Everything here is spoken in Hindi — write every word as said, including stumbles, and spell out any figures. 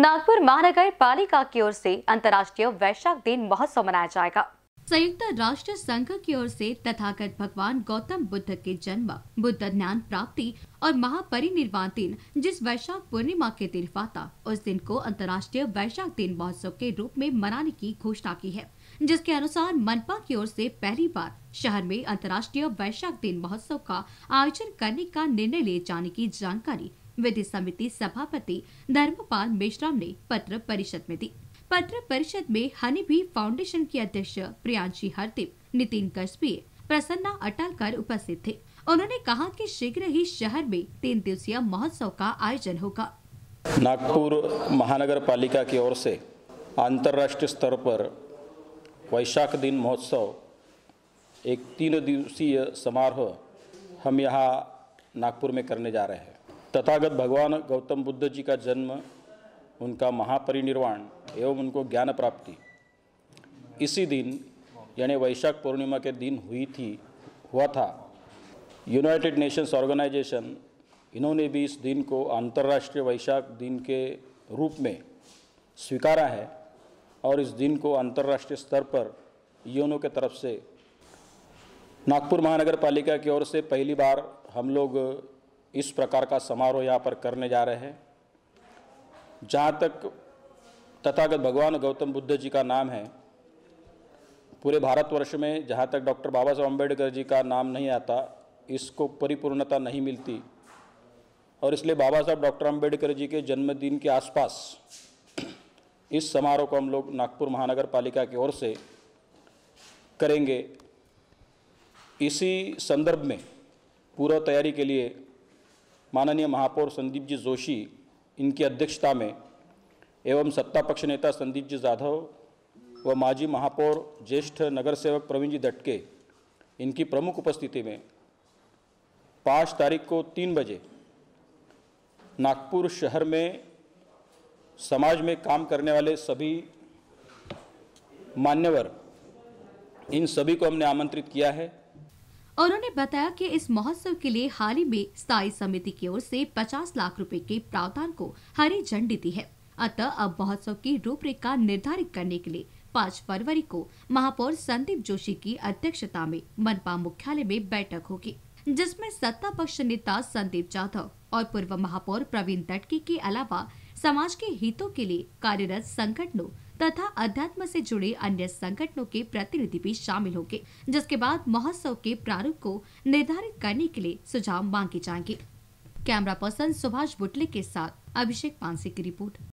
नागपुर महानगर पालिका की ओर से अंतर्राष्ट्रीय वैशाख दिन महोत्सव मनाया जाएगा। संयुक्त राष्ट्र संघ की ओर से तथागत भगवान गौतम बुद्ध के जन्म, बुद्ध ज्ञान प्राप्ति और महापरिनिर्वाण दिन, जिस वैशाख पूर्णिमा के दिन आता, उस दिन को अंतर्राष्ट्रीय वैशाख दिन महोत्सव के रूप में मनाने की घोषणा की है, जिसके अनुसार मनपा की ओर से पहली बार शहर में अंतर्राष्ट्रीय वैशाख दिन महोत्सव का आयोजन करने का निर्णय लिए जाने की जानकारी विधि समिति सभापति धर्मपाल मेश्रम ने पत्र परिषद में दी। पत्र परिषद में हनी भी फाउंडेशन की अध्यक्ष प्रियांशी हरदीप नितिन कश्यप, प्रसन्ना अटल कर उपस्थित थे। उन्होंने कहा कि शीघ्र ही शहर में तीन दिवसीय महोत्सव का आयोजन होगा। नागपुर महानगर पालिका की ओर से अंतर्राष्ट्रीय स्तर पर वैशाख दिन महोत्सव एक तीन दिवसीय समारोह हम यहाँ नागपुर में करने जा रहे हैं। तथागत भगवान गौतम बुद्ध जी का जन्म, उनका महापरिनिर्वाण एवं उनको ज्ञान प्राप्ति इसी दिन यानी वैशाख पूर्णिमा के दिन हुई थी हुआ था। यूनाइटेड नेशंस ऑर्गेनाइजेशन इन्होंने भी इस दिन को अंतर्राष्ट्रीय वैशाख दिन के रूप में स्वीकारा है और इस दिन को अंतर्राष्ट्रीय स्तर पर यूनो के तरफ से नागपुर महानगर पालिका की ओर से पहली बार हम लोग इस प्रकार का समारोह यहाँ पर करने जा रहे हैं। जहाँ तक तथागत भगवान गौतम बुद्ध जी का नाम है, पूरे भारतवर्ष में जहाँ तक डॉक्टर बाबा साहब आम्बेडकर जी का नाम नहीं आता, इसको परिपूर्णता नहीं मिलती और इसलिए बाबा साहब डॉक्टर आम्बेडकर जी के जन्मदिन के आसपास इस समारोह को हम लोग नागपुर महानगर पालिका की ओर से करेंगे। इसी संदर्भ में पूरा तैयारी के लिए माननीय महापौर संदीप जी जोशी इनकी अध्यक्षता में एवं सत्ता पक्ष नेता संदीप जी जाधव व माजी महापौर ज्येष्ठ नगरसेवक प्रवीण डटके इनकी प्रमुख उपस्थिति में पाँच तारीख को तीन बजे नागपुर शहर में समाज में काम करने वाले सभी मान्यवर, इन सभी को हमने आमंत्रित किया है। उन्होंने बताया कि इस महोत्सव के लिए हाल ही में स्थायी समिति की ओर से पचास लाख रुपए के प्रावधान को हरी झंडी दी है। अतः अब महोत्सव की रूपरेखा निर्धारित करने के लिए पाँच फरवरी को महापौर संदीप जोशी की अध्यक्षता में मनपा मुख्यालय में बैठक होगी, जिसमें सत्ता पक्ष नेता संदीप जाधव और पूर्व महापौर प्रवीण डटके के अलावा समाज के हितों के लिए कार्यरत संगठनों तथा अध्यात्म से जुड़े अन्य संगठनों के प्रतिनिधि भी शामिल होंगे, जिसके बाद महोत्सव के प्रारूप को निर्धारित करने के लिए सुझाव मांगे जाएंगे। कैमरा पर्सन सुभाष बुटले के साथ अभिषेक पांसे की रिपोर्ट।